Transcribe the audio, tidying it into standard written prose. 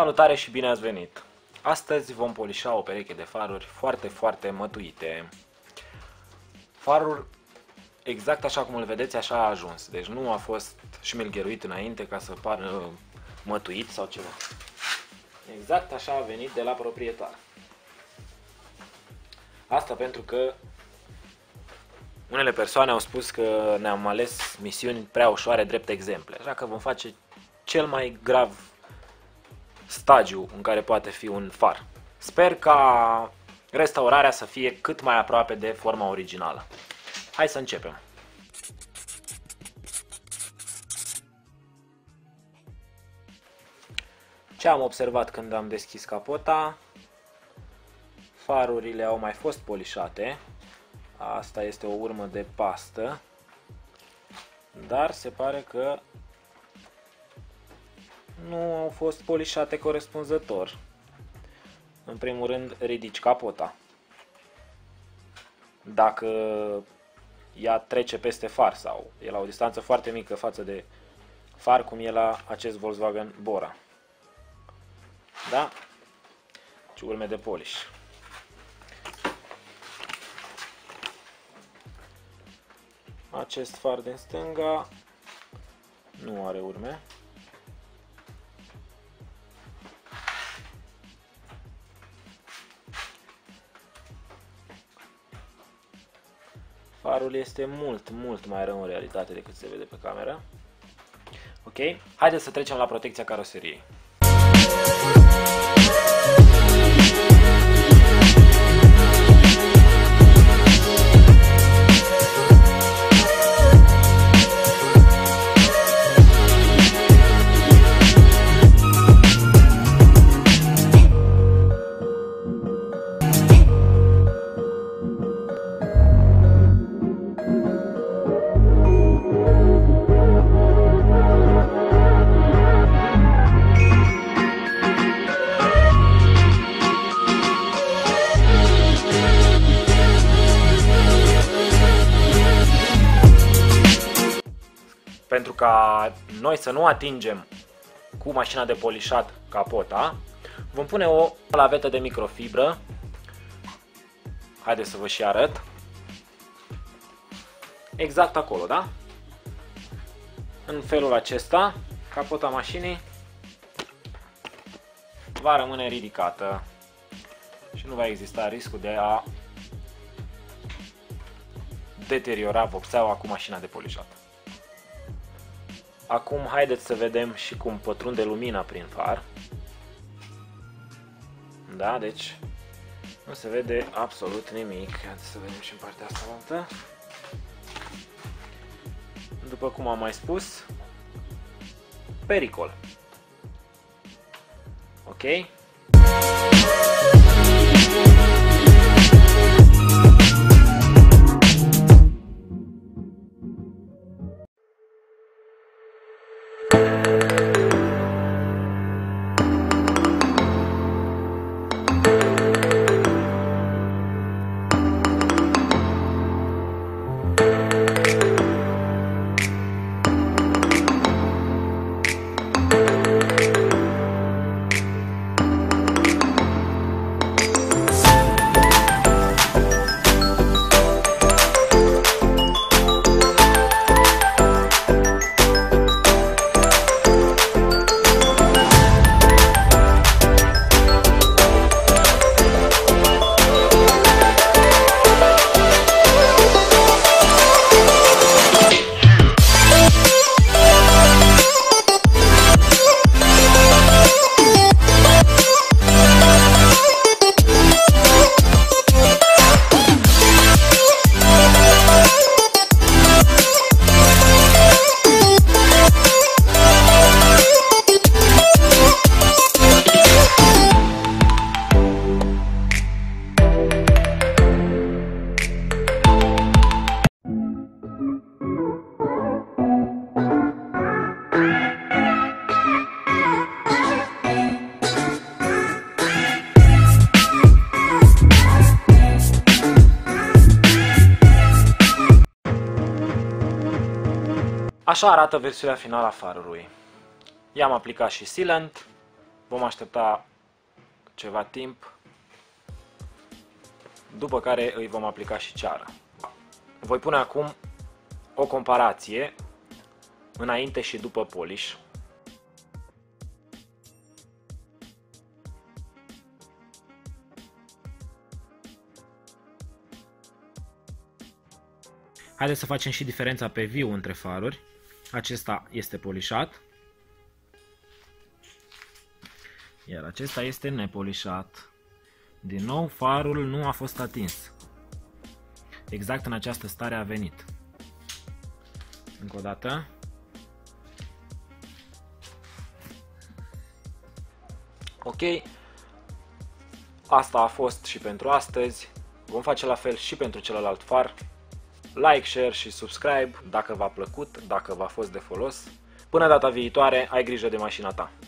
Salutare și bine ați venit! Astăzi vom polișa o pereche de faruri foarte mătuite. Farul, exact așa cum îl vedeți, așa a ajuns. Deci nu a fost șmelgheruit înainte ca să pară mătuit sau ceva. Exact așa a venit de la proprietar. Asta pentru că unele persoane au spus că ne-am ales misiuni prea ușoare drept exemple. Așa că vom face cel mai grav stagiu în care poate fi un far. Sper ca restaurarea să fie cât mai aproape de forma originală. Hai să începem! Ce am observat când am deschis capota? Farurile au mai fost polișate. Asta este o urmă de pastă. Dar se pare că nu au fost polișate corespunzător. În primul rând, ridici capota. Dacă ea trece peste far sau e la o distanță foarte mică față de far, cum e la acest Volkswagen Bora. Da? Deci urme de polish. Acest far din stânga nu are urme. Farul este mult mai rău în realitate decât se vede pe cameră. Ok? Haideți să trecem la protecția caroseriei. Pentru ca noi să nu atingem cu mașina de polișat capota, vom pune o lavetă de microfibră. Haideți să vă și arăt. Exact acolo, da? În felul acesta, capota mașinii va rămâne ridicată și nu va exista riscul de a deteriora vopseaua cu mașina de polișat. Acum haideți să vedem și cum pătrunde lumina prin far. Da, deci nu se vede absolut nimic. Haideți să vedem și în partea asta. După cum am mai spus, pericol. Ok? Așa arată versiunea finală a farului. I-am aplicat și sealant, Vom aștepta ceva timp, după care îi vom aplica și ceara. Voi pune acum o comparație înainte și după polish. Haideți să facem și diferența pe viu între faruri. Acesta este polișat, iar acesta este nepolișat. Din nou, farul nu a fost atins. Exact în această stare a venit. Încă o dată. Ok, asta a fost și pentru astăzi. Vom face la fel și pentru celălalt far. Like, share și subscribe dacă v-a plăcut, dacă v-a fost de folos. Până data viitoare, ai grijă de mașina ta!